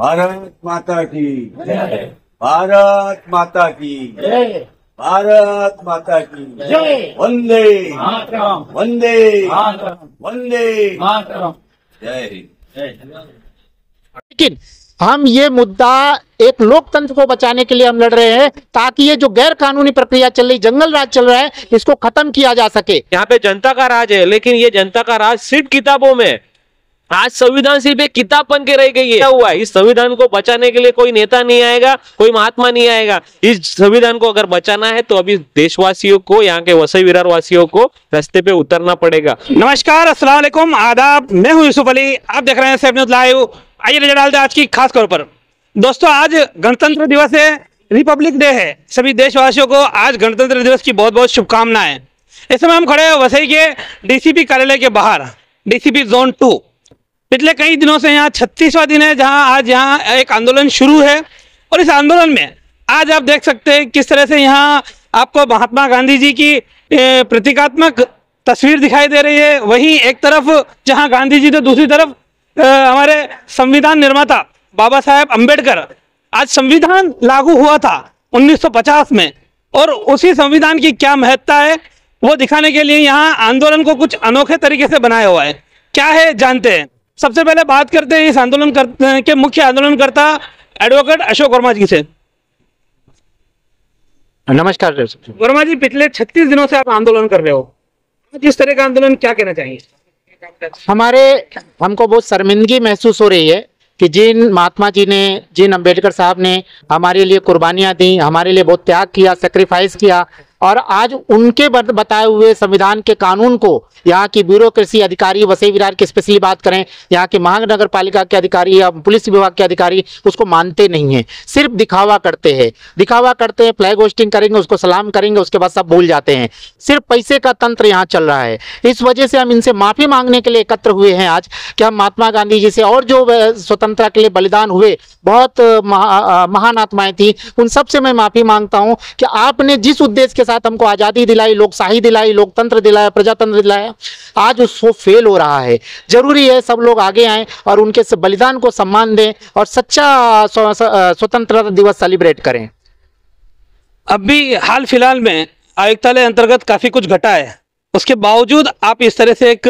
भारत माता की जय, भारत माता की जय, भारत माता की जय। वंदे मातरम, वंदे मातरम, वंदे मातरम, जय हिंद। लेकिन हम ये मुद्दा एक लोकतंत्र को बचाने के लिए हम लड़ रहे हैं ताकि ये जो गैर कानूनी प्रक्रिया चल रही, जंगल राज चल रहा है, इसको खत्म किया जा सके। यहाँ पे जनता का राज है, लेकिन ये जनता का राज सिर्फ किताबों में। आज संविधान सिर्फ एक किताब बन के रह गई है। क्या हुआ? इस संविधान को बचाने के लिए कोई नेता नहीं आएगा, कोई महात्मा नहीं आएगा। इस संविधान को अगर बचाना है तो अभी देशवासियों को, यहाँ के वसई विरार वासियों को रास्ते पे उतरना पड़ेगा। नमस्कार, अस्सलाम वालेकुम, आदाब, मैं हूँ यूसुफ अली, आप देख रहे हैं सैफ न्यूज लाइव। आइए नजर डालते हैं आज की खास खबर पर। दोस्तों, आज गणतंत्र दिवस है, रिपब्लिक डे है। सभी देशवासियों को आज गणतंत्र दिवस की बहुत बहुत शुभकामनाएं। इस समय हम खड़े हैं वसई के डीसीपी कार्यालय के बाहर, DCP Zone 2। पिछले कई दिनों से यहाँ 36वां दिन है जहाँ आज यहाँ एक आंदोलन शुरू है, और इस आंदोलन में आज आप देख सकते हैं किस तरह से यहाँ आपको महात्मा गांधी जी की प्रतीकात्मक तस्वीर दिखाई दे रही है। वहीं एक तरफ जहाँ गांधी जी, तो दूसरी तरफ हमारे संविधान निर्माता बाबा साहेब अंबेडकर। आज संविधान लागू हुआ था 1950 में, और उसी संविधान की क्या महत्ता है वो दिखाने के लिए यहाँ आंदोलन को कुछ अनोखे तरीके से बनाया हुआ है। क्या है, जानते हैं। सबसे पहले बात करते हैं इस आंदोलन के मुख्य आंदोलनकर्ता एडवोकेट अशोक वर्मा जी से। नमस्कार वर्मा जी, पिछले 36 दिनों से आप आंदोलन कर रहे हो, इस तरह का आंदोलन, क्या कहना चाहिए? हमको बहुत शर्मिंदगी महसूस हो रही है कि जिन महात्मा जी ने, जिन अंबेडकर साहब ने हमारे लिए कुर्बानियां दी, हमारे लिए बहुत त्याग किया, सेक्रीफाइस किया, और आज उनके बताए हुए संविधान के कानून को यहाँ की ब्यूरोक्रेसी अधिकारी, वसई विरार की स्पेशली बात करें, यहाँ के महानगर पालिका के अधिकारी या पुलिस विभाग के अधिकारी उसको मानते नहीं हैं, सिर्फ दिखावा करते हैं। फ्लैग होस्टिंग करेंगे, उसको सलाम करेंगे, उसके बाद सब भूल जाते हैं। सिर्फ पैसे का तंत्र यहाँ चल रहा है। इस वजह से हम इनसे माफ़ी मांगने के लिए एकत्र हुए हैं आज, कि हम महात्मा गांधी जी से और जो स्वतंत्रता के लिए बलिदान हुए बहुत महान आत्माएँ थीं, उन सबसे मैं माफ़ी मांगता हूँ कि आपने जिस उद्देश्य के साथ हमको आजादी दिलाई, लोकशाही दिलाई, लोकतंत्र दिलाया, प्रजातंत्र दिलाया, आज उसको फेल हो रहा है। जरूरी है सब लोग आगे आएं और उनके बलिदान को सम्मान दें और सच्चा स्वतंत्रता दिवस सेलिब्रेट करें। अभी हाल फिलहाल में आयुक्तालय अंतर्गत काफी कुछ घटा है, उसके बावजूद आप इस तरह से एक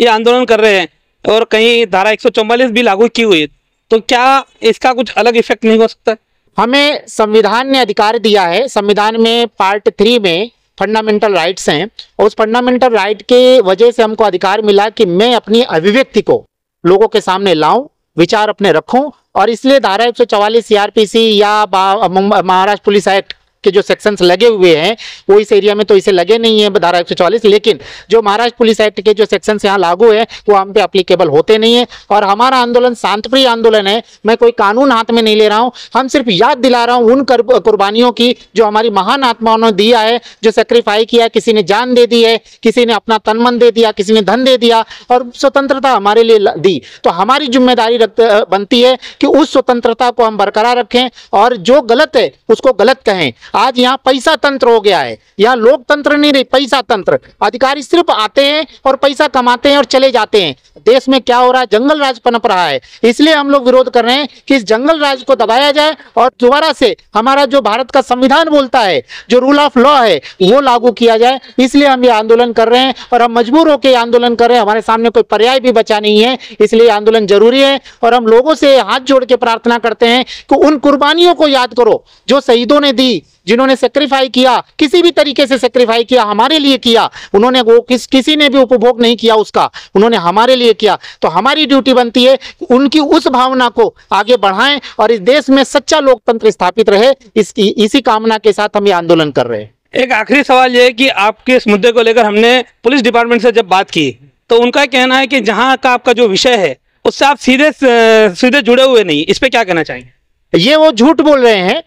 ये आंदोलन कर रहे हैं, और कहीं धारा 144 भी लागू की हुई है, तो क्या इसका कुछ अलग इफेक्ट नहीं हो सकता? हमें संविधान ने अधिकार दिया है। संविधान में पार्ट 3 में फंडामेंटल राइट्स हैं, और उस फंडामेंटल राइट के वजह से हमको अधिकार मिला कि मैं अपनी अभिव्यक्ति को लोगों के सामने लाऊं, विचार अपने रखूं, और इसलिए धारा 144 CRPC या महाराष्ट्र पुलिस एक्ट के जो सेक्शंस लगे हुए हैं, वो इस एरिया में तो इसे लगे नहीं है धारा 144, लेकिन जो महाराष्ट्र पुलिस एक्ट के जो सेक्शंस यहाँ लागू है वो हम पे एप्लीकेबल होते नहीं है। और हमारा आंदोलन शांतिप्रिय आंदोलन है, मैं कोई कानून हाथ में नहीं ले रहा हूँ, हम सिर्फ याद दिला रहा हूँ उन कुर्बानियों की जो हमारी महान आत्माओं ने दिया है, जो सेक्रीफाई किया। किसी ने जान दे दी है, किसी ने अपना तन मन दे दिया, किसी ने धन दे दिया, और स्वतंत्रता हमारे लिए दी। तो हमारी जिम्मेदारी बनती है कि उस स्वतंत्रता को हम बरकरार रखें, और जो गलत है उसको गलत कहें। आज यहाँ पैसा तंत्र हो गया है, यहाँ लोकतंत्र नहीं रही, पैसा तंत्र। अधिकारी सिर्फ आते हैं और पैसा कमाते हैं और चले जाते हैं। देश में क्या हो रहा है? जंगल राज पनप रहा है। इसलिए हम लोग विरोध कर रहे हैं कि इस जंगल राज को दबाया जाए और दोबारा से हमारा जो भारत का संविधान बोलता है, जो रूल ऑफ लॉ है, वो लागू किया जाए। इसलिए हम ये आंदोलन कर रहे हैं, और हम मजबूर होकर आंदोलन कर रहे हैं। हमारे सामने कोई पर्याय भी बचा नहीं है, इसलिए आंदोलन जरूरी है। और हम लोगों से हाथ जोड़ के प्रार्थना करते हैं कि उन कुर्बानियों को याद करो जो शहीदों ने दी, जिन्होंने सेक्रीफाई किया, किसी भी तरीके से सेक्रीफाई किया, हमारे लिए किया। उन्होंने वो किसी ने भी उपभोग नहीं किया उसका, उन्होंने हमारे लिए किया। तो हमारी ड्यूटी बनती है उनकी उस भावना को आगे बढ़ाएं, और इस देश में सच्चा लोकतंत्र स्थापित रहे, इसी कामना के साथ हम ये आंदोलन कर रहे हैं। एक आखिरी सवाल यह है कि आपके इस मुद्दे को लेकर हमने पुलिस डिपार्टमेंट से जब बात की तो उनका कहना है कि जहाँ का आपका जो विषय है उससे आप सीधे जुड़े हुए नहीं, इस पर क्या कहना चाहेंगे? ये वो झूठ बोल रहे हैं।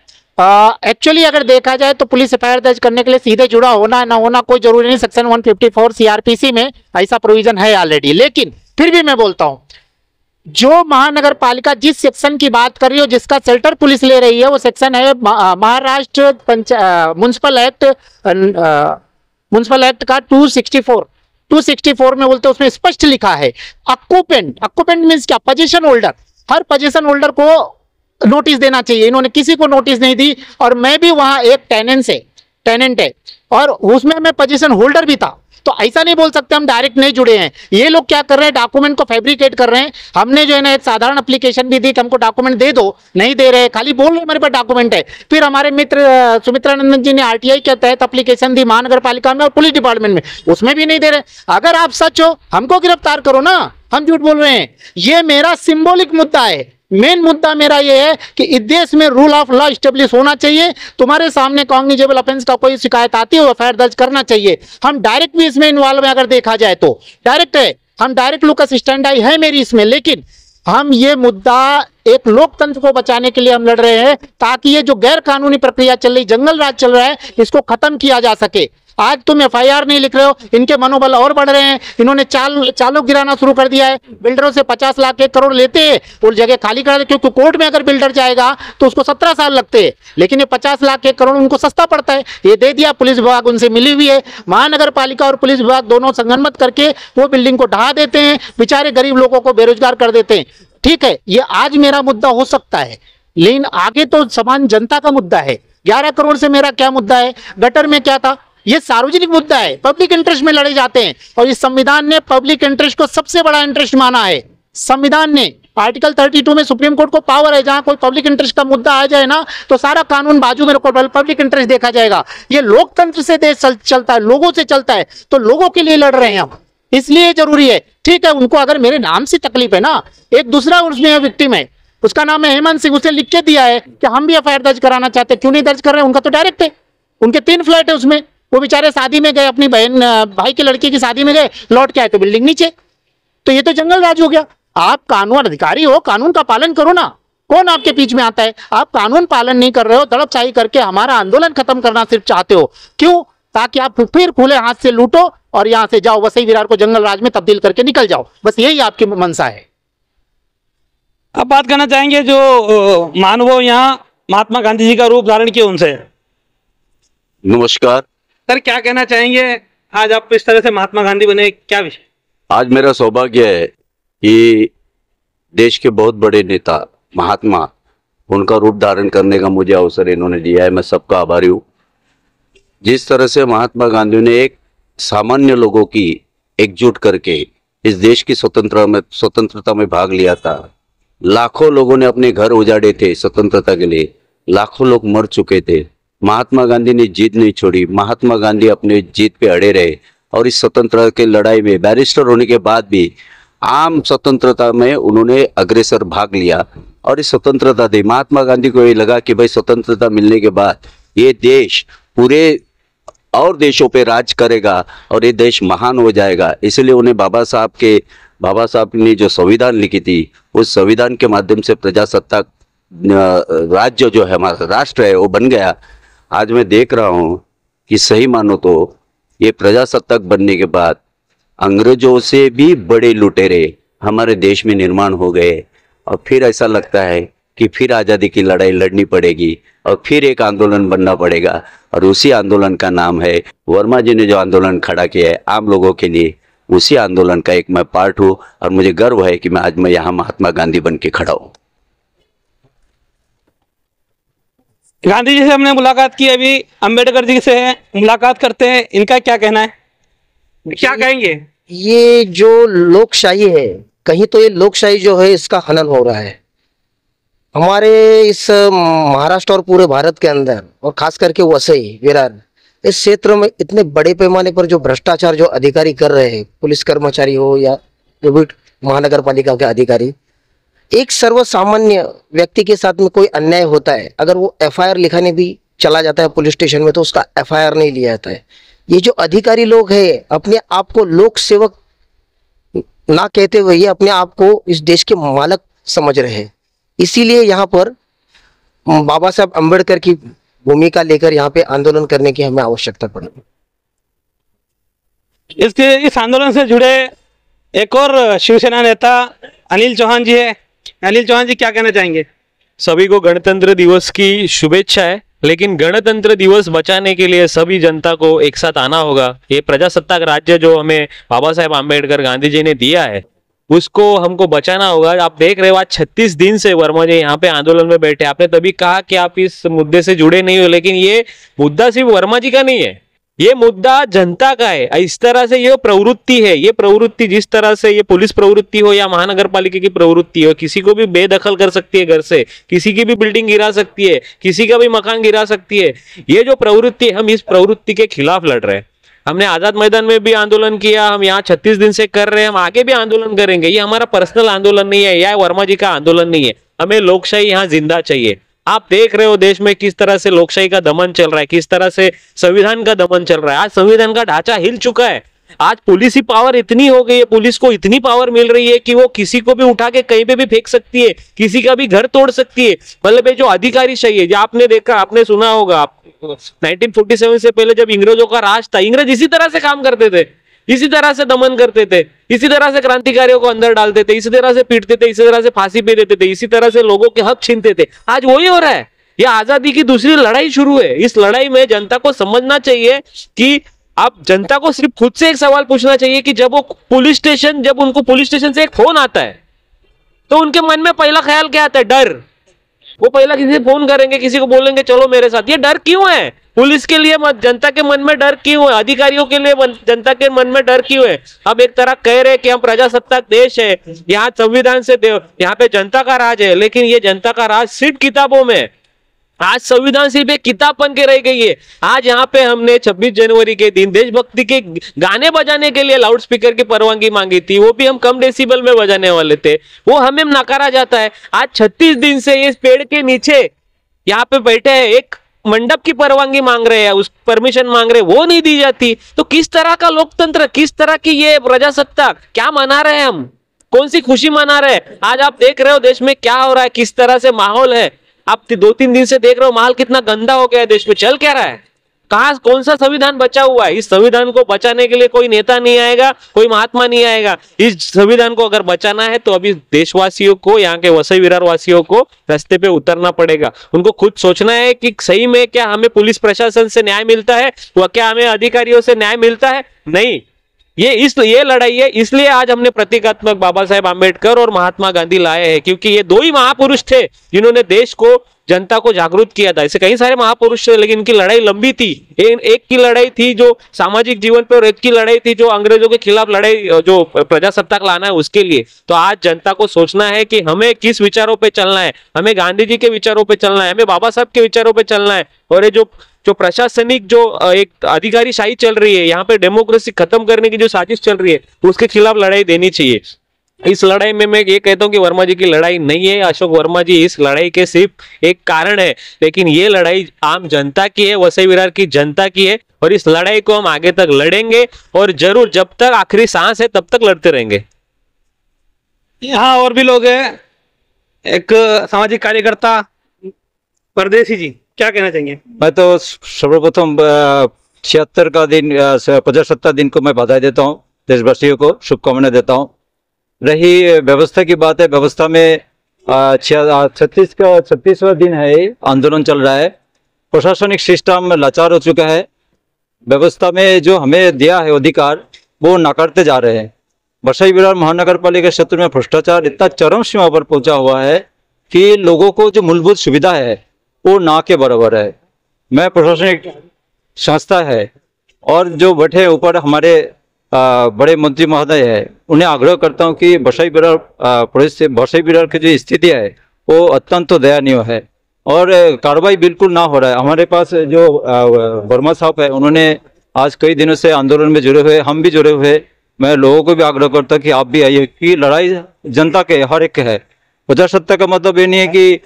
एक्चुअली अगर देखा जाए तो पुलिस एफआईआर दर्ज करने के लिए सीधे जुड़ा होना ना होना कोई जरूरी नहीं। सेक्शन 154 CRPC में ऐसा प्रोविजन है ऑलरेडी। लेकिन फिर भी मैं बोलता हूँ, जो महानगर पालिका जिस सेक्शन की बात कर रही हो, जिसका शेल्टर पुलिस ले रही है, वो सेक्शन है महाराष्ट्र म्युनिसिपल एक्ट का 264 में बोलते हैं। उसमें स्पष्ट लिखा है ऑक्यूपेंट मीन्स क्या, पोजीशन होल्डर। हर पोजीशन होल्डर को नोटिस देना चाहिए, इन्होंने किसी को नोटिस नहीं दी। और मैं भी वहाँ एक टेनेंट है और उसमें मैं पोजीशन होल्डर भी था, तो ऐसा नहीं बोल सकते हम डायरेक्ट नहीं जुड़े हैं। ये लोग क्या कर रहे हैं, डॉक्यूमेंट को फैब्रिकेट कर रहे हैं। हमने जो है ना एक साधारण एप्लीकेशन भी दी कि हमको डॉक्यूमेंट दे दो, नहीं दे रहे, खाली बोल रहे हमारे पास डॉक्यूमेंट है। फिर हमारे मित्र सुमित्रानंदन जी ने RTI के तहत एप्लीकेशन दी महानगर पालिका में और पुलिस डिपार्टमेंट में, उसमें भी नहीं दे रहे। अगर आप सच हो हमको गिरफ्तार करो ना, हम झूठ बोल रहे हैं। ये मेरा सिंबॉलिक मुद्दा है, मेन मुद्दा मेरा यह है कि इस देश में रूल ऑफ लॉ स्टेब्लिश होना चाहिए। तुम्हारे सामने कॉग्निजेबल अफेंस का कोई शिकायत आती है, एफआईआर दर्ज करना चाहिए। हम डायरेक्ट भी इसमें इन्वॉल्व है, अगर देखा जाए तो डायरेक्ट है, हम डायरेक्ट लुकस स्टैंडाई है मेरी इसमें। लेकिन हम ये मुद्दा एक लोकतंत्र को बचाने के लिए हम लड़ रहे हैं, ताकि ये जो गैर कानूनी प्रक्रिया चल रही, जंगल राज चल रहा है, इसको खत्म किया जा सके। आज तुम FIR नहीं लिख रहे हो, इनके मनोबल और बढ़ रहे हैं। इन्होंने चालों गिराना शुरू कर दिया है, बिल्डरों से 50 लाख 1 करोड़ लेते हैं और जगह खाली करा दे, क्योंकि कोर्ट में अगर बिल्डर जाएगा तो उसको 17 साल लगते हैं, लेकिन ये 50 लाख 1 करोड़ उनको सस्ता पड़ता है, ये दे दिया। पुलिस विभाग उनसे मिली हुई है, महानगर पालिका और पुलिस विभाग दोनों संगनमत करके वो बिल्डिंग को ढहा देते हैं, बेचारे गरीब लोगों को बेरोजगार कर देते हैं। ठीक है, ये आज मेरा मुद्दा हो सकता है, लेकिन आगे तो समान जनता का मुद्दा है। 11 करोड़ से मेरा क्या मुद्दा है, गटर में क्या था, ये सार्वजनिक मुद्दा है, पब्लिक इंटरेस्ट में लड़े जाते हैं। और इस संविधान ने पब्लिक इंटरेस्ट को सबसे बड़ा इंटरेस्ट माना है। संविधान ने आर्टिकल 32 में सुप्रीम कोर्ट को पावर है, जहां कोई पब्लिक इंटरेस्ट का मुद्दा आ जाए ना तो सारा कानून बाजू में रखो, पब्लिक इंटरेस्ट देखा जाएगा। ये लोकतंत्र से देश चलता है, लोगों से चलता है, तो लोगों के लिए लड़ रहे हैं हम, इसलिए जरूरी है। ठीक है, उनको अगर मेरे नाम से तकलीफ है ना, एक दूसरा उसमें विक्टिम है, उसका नाम है हेमंत सिंह, उसने लिख के दिया है कि हम भी FIR दर्ज कराना चाहते, क्यों नहीं दर्ज कर रहे। उनका तो डायरेक्ट है, उनके 3 फ्लैट है, उसमें वो बेचारे शादी में गए, अपनी बहन भाई के लड़के की शादी में गए, लौट के आए तो बिल्डिंग नीचे, तो ये तो जंगल राज हो गया। आप कानून अधिकारी हो, कानून का पालन करो ना, कौन आपके बीच में आता है। आप कानून पालन नहीं कर रहे हो, दड़पशाही करके हमारा आंदोलन खत्म करना सिर्फ चाहते हो, क्यों, ताकि आप फिर खुले हाथ से लूटो और यहाँ से जाओ, वसई विरार को जंगल राज में तब्दील करके निकल जाओ, बस यही आपकी मंशा है। अब बात करना चाहेंगे जो मानवो यहाँ महात्मा गांधी जी का रूप धारण किए उनसे। नमस्कार सर, क्या कहना चाहेंगे, आज आप इस तरह से महात्मा गांधी बने, क्या विषय। आज मेरा सौभाग्य है कि देश के बहुत बड़े नेता महात्मा, उनका रूप धारण करने का मुझे अवसर इन्होंने दिया है, मैं सबका आभारी हूँ। जिस तरह से महात्मा गांधी ने एक सामान्य लोगों की एकजुट करके इस देश की स्वतंत्रता में भाग लिया था, लाखों लोगों ने अपने घर उजाड़े थे स्वतंत्रता के लिए, लाखों लोग मर चुके थे, महात्मा गांधी ने जीत नहीं छोड़ी, महात्मा गांधी अपने जीत पे अड़े रहे। और इस स्वतंत्रता की लड़ाई में बैरिस्टर होने के बाद भी आम स्वतंत्रता में उन्होंने अग्रसर भाग लिया और इस स्वतंत्रता दी। महात्मा गांधी को ये लगा कि भाई स्वतंत्रता मिलने के बाद ये देश पूरे और देशों पे राज करेगा और ये देश महान हो जाएगा, इसलिए उन्हें बाबा साहब ने जो संविधान लिखी थी, उस संविधान के माध्यम से प्रजासत्ताक राज्य जो है हमारा राष्ट्र है वो बन गया। आज मैं देख रहा हूँ कि सही मानो तो ये प्रजासत्ताक बनने के बाद अंग्रेजों से भी बड़े लुटेरे हमारे देश में निर्माण हो गए, और फिर ऐसा लगता है कि फिर आज़ादी की लड़ाई लड़नी पड़ेगी और फिर एक आंदोलन बनना पड़ेगा, और उसी आंदोलन का नाम है वर्मा जी ने जो आंदोलन खड़ा किया है आम लोगों के लिए, उसी आंदोलन का एक मैं पार्ट हूँ। और मुझे गर्व है कि मैं आज यहाँ महात्मा गांधी बन के खड़ा हूँ। गांधी जी से हमने मुलाकात की, अभी अंबेडकर जी से मुलाकात करते हैं, इनका क्या कहना है, क्या कहेंगे। ये जो लोकशाही है, कहीं तो ये लोकशाही जो है इसका हनन हो रहा है हमारे इस महाराष्ट्र और पूरे भारत के अंदर, और खास करके वसई विरार इस क्षेत्र में इतने बड़े पैमाने पर जो भ्रष्टाचार जो अधिकारी कर रहे हैं, पुलिस कर्मचारी हो या महानगर पालिका के अधिकारी, एक सर्वसामान्य व्यक्ति के साथ में कोई अन्याय होता है, अगर वो FIR लिखाने भी चला जाता है पुलिस स्टेशन में, तो उसका FIR नहीं लिया जाता है। ये जो अधिकारी लोग हैं अपने आप को लोक सेवक ना कहते हुए ये अपने आप को इस देश के मालक समझ रहे हैं, इसीलिए यहाँ पर बाबा साहब अम्बेडकर की भूमिका लेकर यहाँ पे आंदोलन करने की हमें आवश्यकता पड़ी। इस आंदोलन से जुड़े एक और शिवसेना नेता अनिल चौहान जी है, अनिल चौहान जी क्या कहना चाहेंगे। सभी को गणतंत्र दिवस की शुभेच्छा है, लेकिन गणतंत्र दिवस बचाने के लिए सभी जनता को एक साथ आना होगा। ये प्रजासत्ताक राज्य जो हमें बाबा साहेब आम्बेडकर गांधी जी ने दिया है, उसको हमको बचाना होगा। आप देख रहे हो आज 36 दिन से वर्मा जी यहाँ पे आंदोलन में बैठे। आपने तभी कहा कि आप इस मुद्दे से जुड़े नहीं हो, लेकिन ये मुद्दा सिर्फ वर्मा जी का नहीं है, ये मुद्दा जनता का है। इस तरह से ये प्रवृत्ति है, ये प्रवृत्ति जिस तरह से ये पुलिस प्रवृत्ति हो या महानगरपालिका की प्रवृत्ति हो, किसी को भी बेदखल कर सकती है घर से, किसी की भी बिल्डिंग गिरा सकती है, किसी का भी मकान गिरा सकती है। ये जो प्रवृत्ति, हम इस प्रवृत्ति के खिलाफ लड़ रहे हैं। हमने आजाद मैदान में भी आंदोलन किया, हम यहाँ 36 दिन से कर रहे हैं, हम आगे भी आंदोलन करेंगे। ये हमारा पर्सनल आंदोलन नहीं है या वर्मा जी का आंदोलन नहीं है। हमें लोकशाही यहाँ जिंदा चाहिए। आप देख रहे हो देश में किस तरह से लोकशाही का दमन चल रहा है, किस तरह से संविधान का दमन चल रहा है। आज संविधान का ढांचा हिल चुका है। आज पुलिस की पावर इतनी हो गई है, पुलिस को इतनी पावर मिल रही है कि वो किसी को भी उठा के कहीं पे भी फेंक सकती है, किसी का भी घर तोड़ सकती है। मतलब ये जो अधिकारी चाहिए, जो आपने देखा, आपने सुना होगा, 1947 से पहले जब इंग्रजों का राज था, इंग्रज इसी तरह से काम करते थे, इसी तरह से दमन करते थे, इसी तरह से क्रांतिकारियों को अंदर डालते थे, इसी तरह से पीटते थे, इसी तरह से फांसी पे देते थे, इसी तरह से लोगों के हक छीनते थे। आज वही हो रहा है। यह आजादी की दूसरी लड़ाई शुरू है। इस लड़ाई में जनता को समझना चाहिए कि आप जनता को सिर्फ खुद से एक सवाल पूछना चाहिए कि जब उनको पुलिस स्टेशन से एक फोन आता है तो उनके मन में पहला ख्याल क्या आता है? डर। वो पहला किसी से फोन करेंगे, किसी को बोलेंगे चलो मेरे साथ। ये डर क्यों है? पुलिस के लिए जनता के मन में डर क्यों है? अधिकारियों के लिए जनता के मन में डर क्यों है? अब एक तरह कह रहे कि हम प्रजासत्ताक देश है, यहाँ संविधान से यहाँ पे जनता का राज है, लेकिन ये जनता का राज सिर्फ किताबों में है। आज संविधान सिर्फ एक किताब बन के रह गई है। आज यहाँ पे हमने 26 जनवरी के दिन देशभक्ति के गाने बजाने के लिए लाउडस्पीकर की परवानगी मांगी थी, वो भी हम कम डेसिबल में बजाने वाले थे, वो हमें नकारा जाता है। आज 36 दिन से इस पेड़ के नीचे यहाँ पे बैठे हैं, एक मंडप की परवानगी मांग रहे हैं, उस परमिशन मांग रहे, वो नहीं दी जाती। तो किस तरह का लोकतंत्र, किस तरह की ये प्रजासत्ताक, क्या मना रहे हैं हम? कौन सी खुशी मना रहे हैं? आज आप देख रहे हो देश में क्या हो रहा है, किस तरह से माहौल है। आप 2-3 दिन से देख रहे हो माहौल कितना गंदा हो गया है। देश में चल क्या रहा है? कहां, कौन सा संविधान बचा हुआ है? इस संविधान को बचाने के लिए कोई नेता नहीं आएगा, कोई महात्मा नहीं आएगा। इस संविधान को अगर बचाना है तो अभी देशवासियों को, यहाँ के वसई विरार वासियों को रास्ते पे उतरना पड़ेगा। उनको खुद सोचना है कि सही में क्या हमें पुलिस प्रशासन से न्याय मिलता है, क्या हमें अधिकारियों से न्याय मिलता है? नहीं। ये लड़ाई है। इसलिए आज हमने प्रतीकात्मक बाबा साहेब आम्बेडकर और महात्मा गांधी लाए हैं, क्योंकि ये दो ही महापुरुष थे जिन्होंने देश को, जनता को जागरूक किया था। ऐसे कई सारे महापुरुष थे, लेकिन इनकी लड़ाई लंबी थी। एक की लड़ाई थी जो सामाजिक जीवन पे, और एक की लड़ाई थी जो अंग्रेजों के खिलाफ लड़ाई, जो प्रजासत्ताक लाना है उसके लिए। तो आज जनता को सोचना है कि हमें किस विचारों पे चलना है। हमें गांधी जी के विचारों पे चलना है, हमें बाबा साहब के विचारों पे चलना है। और ये जो प्रशासनिक जो एक अधिकारी शाही चल रही है, यहाँ पे डेमोक्रेसी खत्म करने की जो साजिश चल रही है, तो उसके खिलाफ लड़ाई देनी चाहिए। इस लड़ाई में मैं ये कहता हूँ कि वर्मा जी की लड़ाई नहीं है। अशोक वर्मा जी इस लड़ाई के सिर्फ एक कारण है, लेकिन ये लड़ाई आम जनता की है, वसई विरार की जनता की है, और इस लड़ाई को हम आगे तक लड़ेंगे और जरूर, जब तक आखिरी सांस है तब तक लड़ते रहेंगे। यहाँ और भी लोग हैं, एक सामाजिक कार्यकर्ता परदेशी जी, क्या कहना चाहिए? मैं तो सर्वप्रथम 76 का दिन, 75 दिन को मैं बधाई देता हूँ, देशवासियों को शुभकामनाएं देता हूँ। रही व्यवस्था की बात है, व्यवस्था में 36वां दिन है, आंदोलन चल रहा है, प्रशासनिक सिस्टम लाचार हो चुका है। व्यवस्था में जो हमें दिया है अधिकार वो नाकारते जा रहे हैं। वसई विरार महानगर पालिका क्षेत्र में भ्रष्टाचार इतना चरम सीमा पर पहुंचा हुआ है कि लोगों को जो मूलभूत सुविधा है वो ना के बराबर है। मैं प्रशासनिक संस्था है और जो बैठे ऊपर हमारे बड़े मंत्री महोदय है, उन्हें आग्रह करता हूं कि वसई विरार की जो स्थिति है वो अत्यंत दयनीय है और कार्रवाई बिल्कुल ना हो रहा है। हमारे पास जो वर्मा साहब है, उन्होंने आज कई दिनों से आंदोलन में जुड़े हुए, हम भी जुड़े हुए। मैं लोगों को भी आग्रह करता हूं कि आप भी आइए, कि लड़ाई जनता के हर एक है। प्रजासत्ताक का मतलब ये नहीं है कि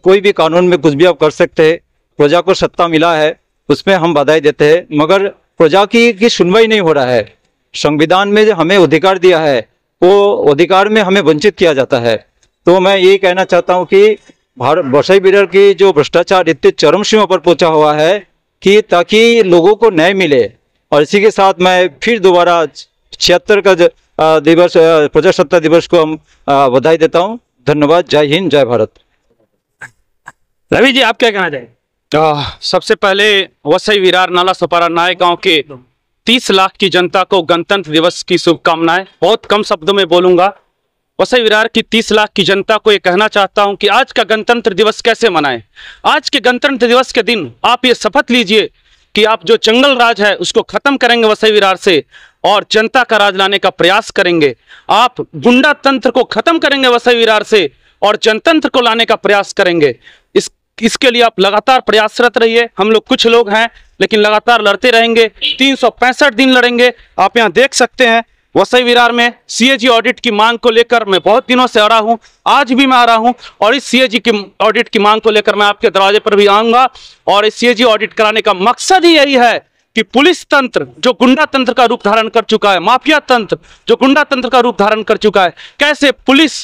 कोई भी कानून में कुछ भी आप कर सकते हैं। प्रजा को सत्ता मिला है, उसमें हम बधाई देते हैं, मगर प्रजा की सुनवाई नहीं हो रहा है। संविधान में जो हमें अधिकार दिया है वो अधिकार में हमें वंचित किया जाता है। तो मैं ये कहना चाहता हूँ कि वसई विरार की जो भ्रष्टाचार इतने चरम सीमा पर पहुंचा हुआ है कि ताकि लोगों को न्याय मिले। और इसी के साथ मैं फिर दोबारा 76 का दिवस, प्रजासत्ताक दिवस को हम बधाई देता हूँ। धन्यवाद। जय हिंद, जय भारत। रवि जी, आप क्या कहना चाहेंगे? सबसे पहले वसई विरार नाला सोपारा नायगांव के 30 लाख की जनता को गणतंत्र दिवस की शुभकामनाएं। बहुत कम शब्दों में बोलूंगा, वसई विरार की 30 लाख की जनता को ये कहना चाहता हूं कि आज का गणतंत्र दिवस कैसे मनाएं। आज के गणतंत्र दिवस के दिन आप ये शपथ लीजिए कि आप जो जंगल राज है उसको खत्म करेंगे वसई विरार से और जनता का राज लाने का प्रयास करेंगे। आप गुंडा तंत्र को खत्म करेंगे वसई विरार से और जनतंत्र को लाने का प्रयास करेंगे। इसके लिए आप लगातार प्रयासरत रहिए। हम लोग कुछ लोग हैं लेकिन लगातार लड़ते रहेंगे, 365 दिन लड़ेंगे। आप यहाँ देख सकते हैं वसई विरार में सीएजी ऑडिट की मांग को लेकर मैं बहुत दिनों से आ रहा हूँ, आज भी मैं आ रहा हूँ और इस सीएजी की ऑडिट की मांग को लेकर मैं आपके दरवाजे पर भी आऊँगा। और इस सीएजी ऑडिट कराने का मकसद ही यही है कि पुलिस तंत्र जो गुंडा तंत्र का रूप धारण कर चुका है, माफिया तंत्र जो गुंडा तंत्र का रूप धारण कर चुका है, कैसे पुलिस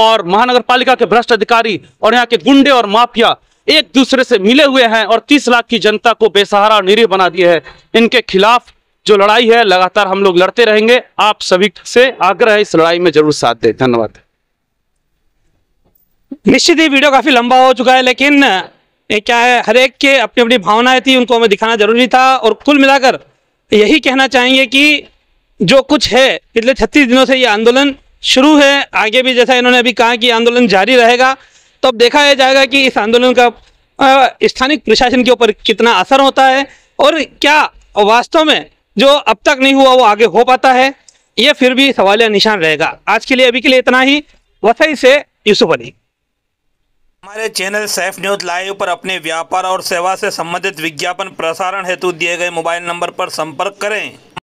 और महानगरपालिका के भ्रष्ट अधिकारी और यहाँ के गुंडे और माफिया एक दूसरे से मिले हुए हैं और 30 लाख की जनता को बेसहारा और निरीह बना दिए है। इनके खिलाफ जो लड़ाई है लगातार हम लोग लड़ते रहेंगे। आप सभी से आग्रह है इस लड़ाई में जरूर साथ दें। धन्यवाद। निश्चित ही वीडियो काफी लंबा हो चुका है लेकिन क्या है, हर एक के अपनी अपनी भावनाएं थी, उनको हमें दिखाना जरूरी था। और कुल मिलाकर यही कहना चाहेंगे कि जो कुछ है पिछले 36 दिनों से ये आंदोलन शुरू है, आगे भी जैसा इन्होंने अभी कहा कि आंदोलन जारी रहेगा। तो अब देखा यह जाएगा कि इस आंदोलन का स्थानीय प्रशासन के ऊपर कितना असर होता है और क्या वास्तव में जो अब तक नहीं हुआ वो आगे हो पाता है, यह फिर भी सवालिया निशान रहेगा। आज के लिए अभी के लिए इतना ही। वसई से यूसुफ अली। हमारे चैनल सैफ न्यूज लाइव पर अपने व्यापार और सेवा से संबंधित विज्ञापन प्रसारण हेतु दिए गए मोबाइल नंबर पर संपर्क करें।